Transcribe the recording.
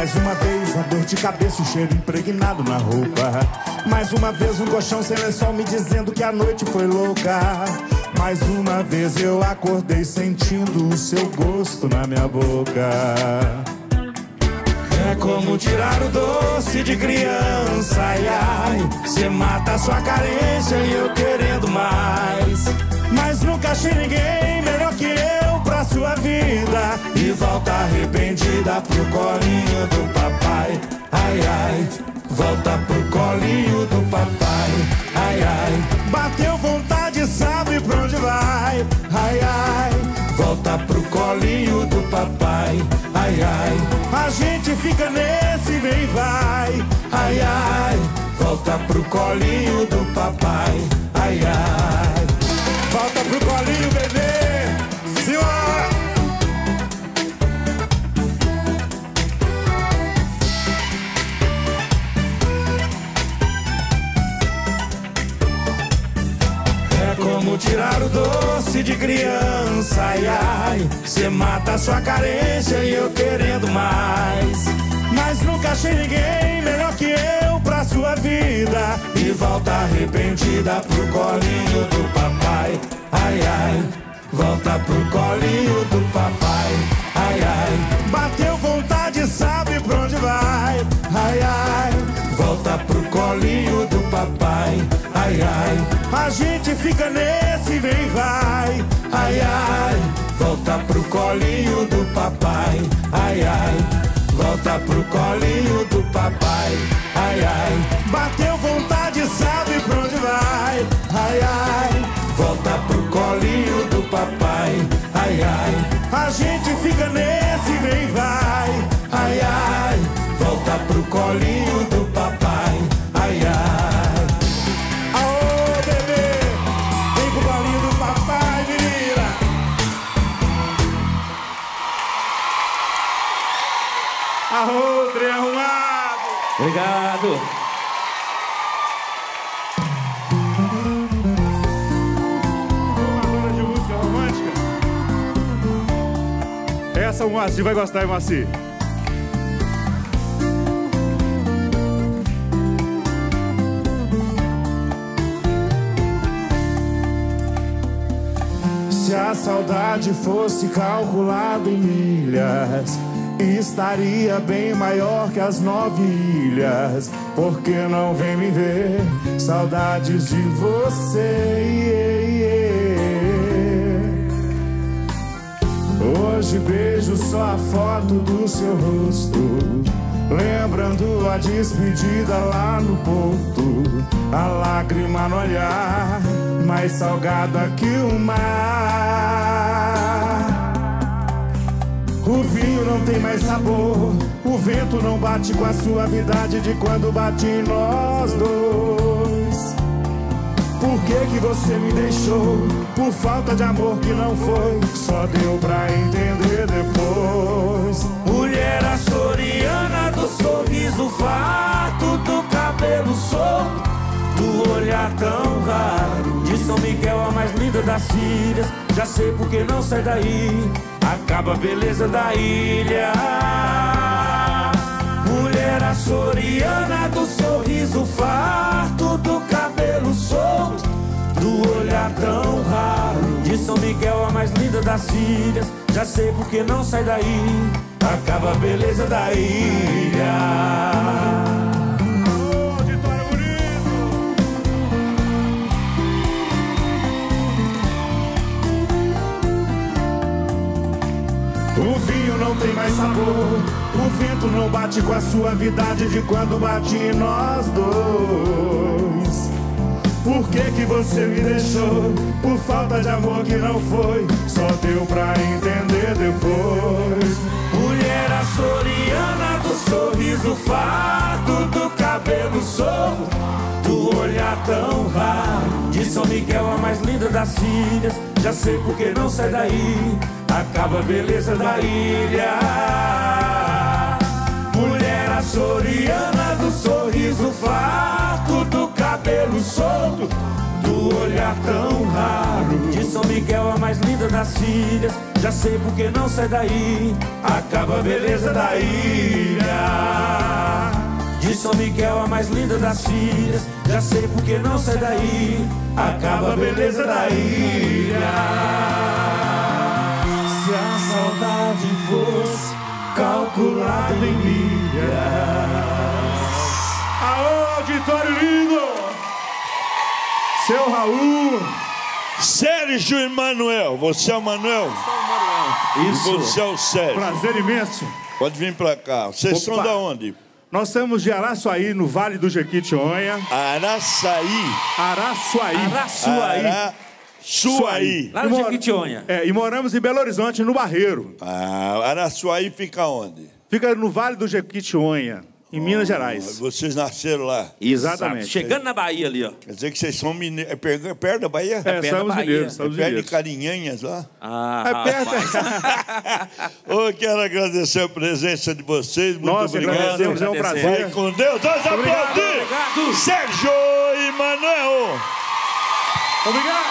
Mais uma vez a dor de cabeça, o cheiro impregnado na roupa. Mais uma vez um colchão sem lençol me dizendo que a noite foi louca. Mais uma vez eu acordei sentindo o seu gosto na minha boca. É como tirar o doce de criança, ai ai. Cê mata a sua carência e eu querendo mais. Mas nunca achei ninguém melhor que eu pra sua vida. E volta arrependida pro colinho do papai, ai ai. Volta pro colinho do papai, ai ai. Bateu vontade, sabe pra onde vai, ai ai. Volta pro colinho do papai, ai ai. A gente fica nesse vem e vai, ai ai. Volta pro colinho do papai, ai ai. Volta pro colinho, bebê, senhora. É como tirar o doce de criança, ai ai. Cê mata a sua carência e eu querendo mais. Mas nunca achei ninguém melhor que eu pra sua vida. E volta arrependida pro colinho do papai, ai ai. Volta pro colinho do papai, ai ai. Bateu vontade, sabe pra onde vai, ai ai. Volta pro colinho do papai, ai ai. A gente fica nesse vem e vai, ai ai. Volta pro colinho do papai, ai ai. Volta pro colinho do papai, ai ai. Bateu vontade, sabe pra onde vai, ai ai. Volta pro colinho do papai, ai ai. A gente fica nesse vem e vai, ai ai. Volta pro colinho do papai, ai ai. Aô bebê, vem pro colinho do papai, menina. Aô, trem arrumado. Obrigado. Essa o Moacir vai gostar, hein, Moacir? Se a saudade fosse calculada em milhas, estaria bem maior que as 9 ilhas. Por que não vem me ver? Saudades de você. Hoje beijo só a foto do seu rosto, lembrando a despedida lá no porto. A lágrima no olhar, mais salgada que o mar. O vinho não tem mais sabor, o vento não bate com a suavidade de quando bate em nós dois. Por que você me deixou? Por falta de amor que não foi, só deu pra entender depois. Mulher açoriana do sorriso farto, do cabelo solto, do olhar tão raro. De São Miguel a mais linda das filhas, já sei por que não sai daí, acaba a beleza da ilha. Mulher açoriana do sorriso farto, do cabelo solto, do olhar tão raro. De São Miguel a mais linda das filhas, já sei por que não sai daí, acaba a beleza da ilha. O vinho não tem mais sabor, o vento não bate com a suavidade de quando bate em nós dois. Por que você me deixou? Por falta de amor que não foi, só deu pra entender depois. Mulher açoriana do sorriso farto, do cabelo solto, do olhar tão raro. De São Miguel a mais linda das filhas, já sei por que não sai daí, acaba a beleza da ilha. Mulher açoriana do sorriso farto, do cabelo solto, do olhar tão raro. De São Miguel a mais linda das filhas, já sei porque não sai daí. Acaba a beleza da ilha de São Miguel, a mais linda das filhas, já sei porque não sai daí. Acaba a beleza da ilha. Se a saudade fosse calculada em milhas. Aô, auditório lindo! Seu Raul, Sérgio e Manoel. Você é o Manoel? Eu sou o Manoel. Isso. E você é o Sérgio. Prazer imenso. Pode vir pra cá. Vocês são da onde? Nós estamos de Araçuaí, no Vale do Jequitinhonha. Araçuaí. Araçuaí. Araçuaí. Araçuaí. Lá no Jequitinhonha. É, e moramos em Belo Horizonte, no Barreiro. Ah, Araçuaí fica onde? Fica no Vale do Jequitinhonha, em Minas Gerais. Vocês nasceram lá. Exatamente. Chegando na Bahia ali, ó. Quer dizer que vocês são mineiros. É perto da Bahia? É, somos mineiros. É perto de Carinhanhas lá? Ah, é perto. Eu quero agradecer a presença de vocês. Muito obrigado. É um prazer. Vai com Deus. Nós aplaudimos Sérgio e Manoel. Obrigado.